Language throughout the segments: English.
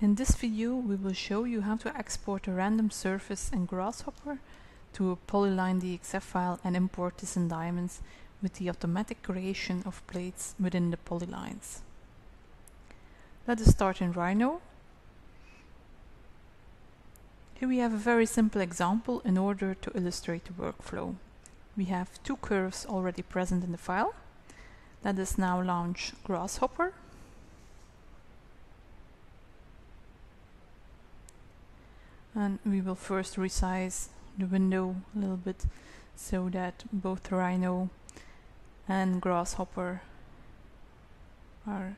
In this video we will show you how to export a random surface in Grasshopper to a polyline DXF file and import this in Diamonds with the automatic creation of plates within the polylines. Let us start in Rhino. Here we have a very simple example in order to illustrate the workflow. We have two curves already present in the file. Let us now launch Grasshopper. And we will first resize the window a little bit so that both Rhino and Grasshopper are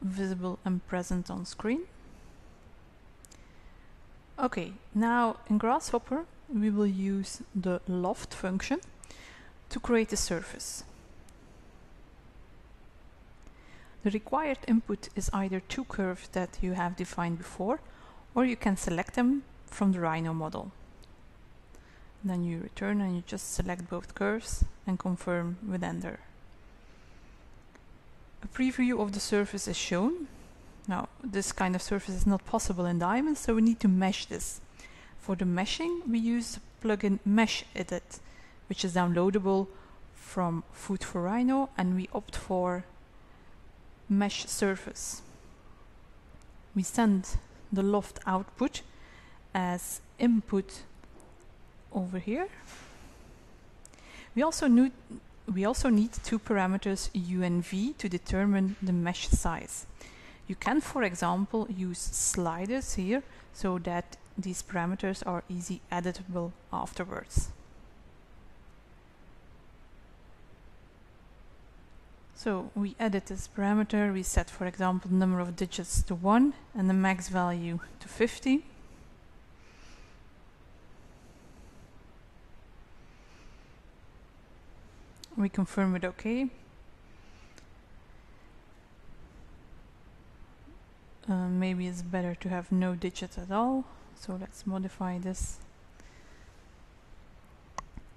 visible and present on screen. Okay, now in Grasshopper we will use the loft function to create a surface. The required input is either two curves that you have defined before, or you can select them from the Rhino model. And then you return and you just select both curves and confirm with Enter. A preview of the surface is shown. Now, this kind of surface is not possible in Diamonds, so we need to mesh this. For the meshing, we use the plugin Mesh Edit, which is downloadable from Food for Rhino, and we opt for Mesh Surface. We send the loft output as input over here. We also need two parameters U and V to determine the mesh size. You can, for example, use sliders here so that these parameters are easy editable afterwards. So we edit this parameter, we set, for example, the number of digits to 1 and the max value to 50. We confirm with OK. Maybe it's better to have no digits at all, so let's modify this.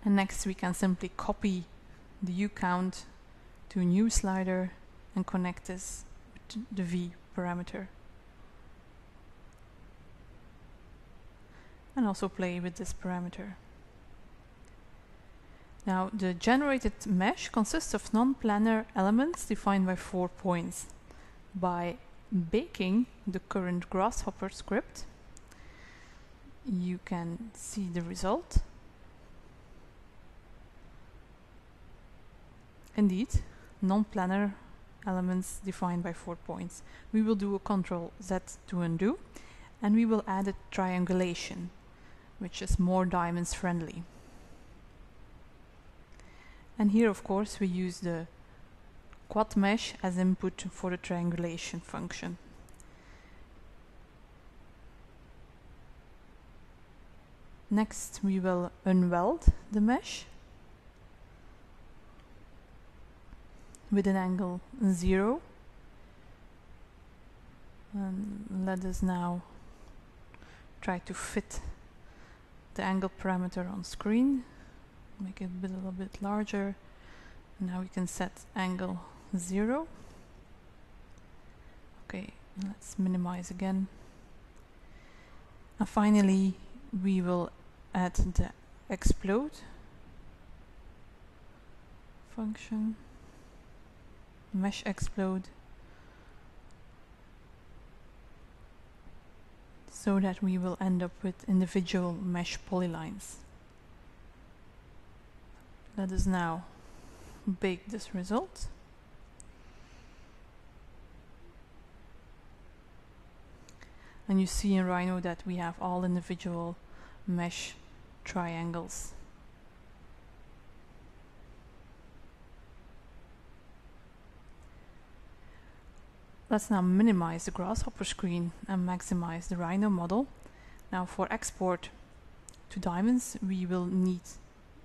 And next we can simply copy the U count to a new slider and connect this with the V parameter. And also play with this parameter. Now, the generated mesh consists of non-planar elements defined by 4 points. By baking the current Grasshopper script, you can see the result. Indeed, non-planar elements defined by 4 points. We will do a Ctrl-Z to undo, and we will add a triangulation, which is more Diamonds friendly. And here, of course, we use the quad mesh as input for the triangulation function. Next, we will unweld the mesh with an angle 0. And let us now try to fit the angle parameter on screen. Make it a little bit larger. Now we can set angle 0. Okay, let's minimize again. And finally, we will add the explode function. Mesh explode, so that we will end up with individual mesh polylines. Let us now bake this result. And you see in Rhino that we have all individual mesh triangles. Let's now minimize the Grasshopper screen and maximize the Rhino model. Now, for export to Diamonds, we will need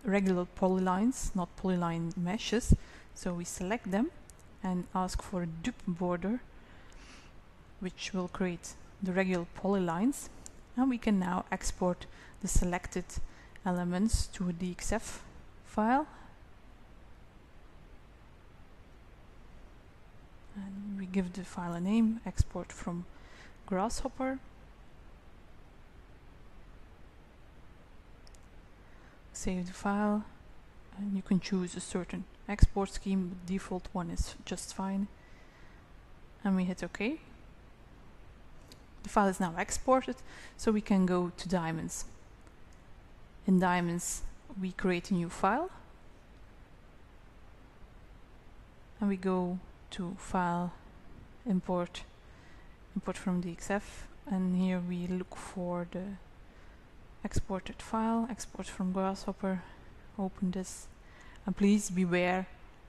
regular polylines, not polyline meshes. So we select them and ask for a dupe border, which will create the regular polylines. And we can now export the selected elements to a DXF file. and we give the file a name, export from Grasshopper. Save the file, and you can choose a certain export scheme, but the default one is just fine. And we hit OK. The file is now exported, so we can go to Diamonds. In Diamonds, we create a new file. And we go to File, Import from DXF, and here we look for the exported file, export from Grasshopper, open this, and please beware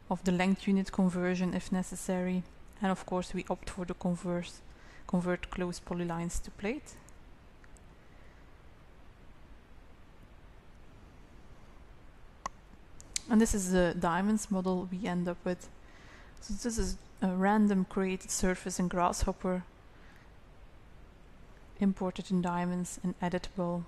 of the length unit conversion if necessary, and of course we opt for the convert close polylines to plate. And this is the Diamonds model we end up with. So this is a random created surface in Grasshopper, imported in Diamonds and editable.